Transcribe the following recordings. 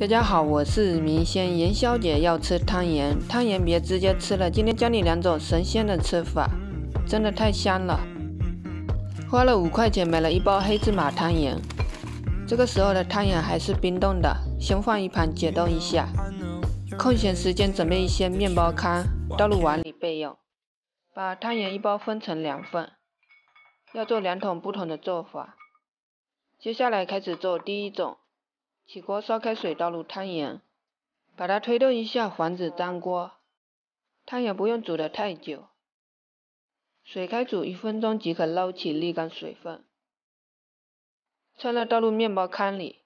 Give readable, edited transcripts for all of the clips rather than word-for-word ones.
大家好，我是明仙。元宵节要吃汤圆，别直接吃了。今天教你两种神仙的吃法，真的太香了。花了5块钱买了一包黑芝麻汤圆，这个时候的汤圆还是冰冻的，先放一旁解冻一下。空闲时间准备一些面包糠，倒入碗里备用。把汤圆一包分成2份，要做2种不同的做法。接下来开始做第一种。 起锅烧开水，倒入汤圆，把它推动一下，防止粘锅。汤圆不用煮得太久，水开煮1分钟即可捞起沥干水分。趁热倒入面包糠里，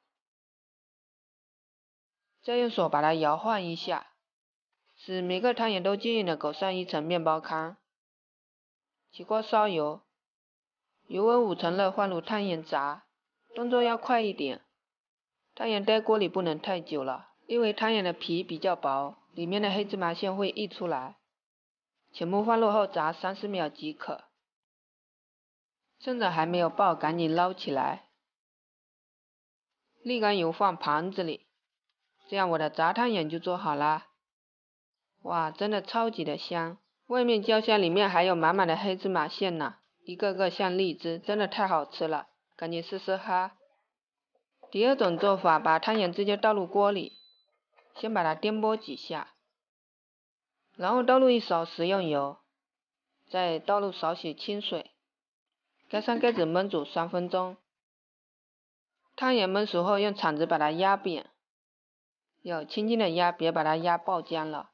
再用手把它摇晃一下，使每个汤圆都均匀的裹上一层面包糠。起锅烧油，油温5成热放入汤圆炸，动作要快一点。 汤圆待锅里不能太久了，因为汤圆的皮比较薄，里面的黑芝麻馅会溢出来。全部放入后炸30秒即可。趁着还没有爆，赶紧捞起来。沥干油放盘子里，这样我的炸汤圆就做好啦。哇，真的超级的香，外面焦香，里面还有满满的黑芝麻馅呢，一个个像荔枝，真的太好吃了，赶紧试试哈。 第二种做法，把汤圆直接倒入锅里，先把它颠簸几下，然后倒入1勺食用油，再倒入少许清水，盖上盖子焖煮3分钟。汤圆焖熟后，用铲子把它压扁，要轻轻的压，别把它压爆浆了。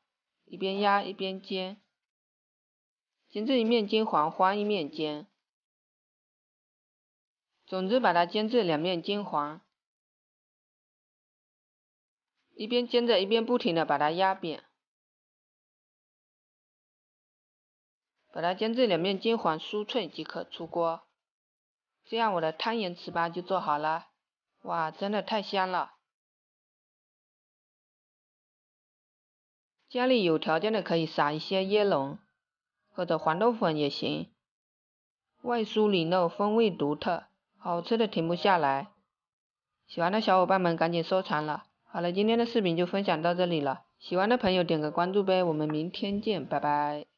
一边压一边煎，煎至一面金黄，翻一面煎。总之，把它煎至2面金黄。 一边煎着，一边不停的把它压扁，把它煎至2面金黄酥脆即可出锅。这样我的汤圆糍粑就做好了，哇，真的太香了！家里有条件的可以撒一些椰蓉，或者黄豆粉也行。外酥里嫩，风味独特，好吃的停不下来。喜欢的小伙伴们赶紧收藏了。 好了，今天的视频就分享到这里了。喜欢的朋友点个关注呗，我们明天见，拜拜。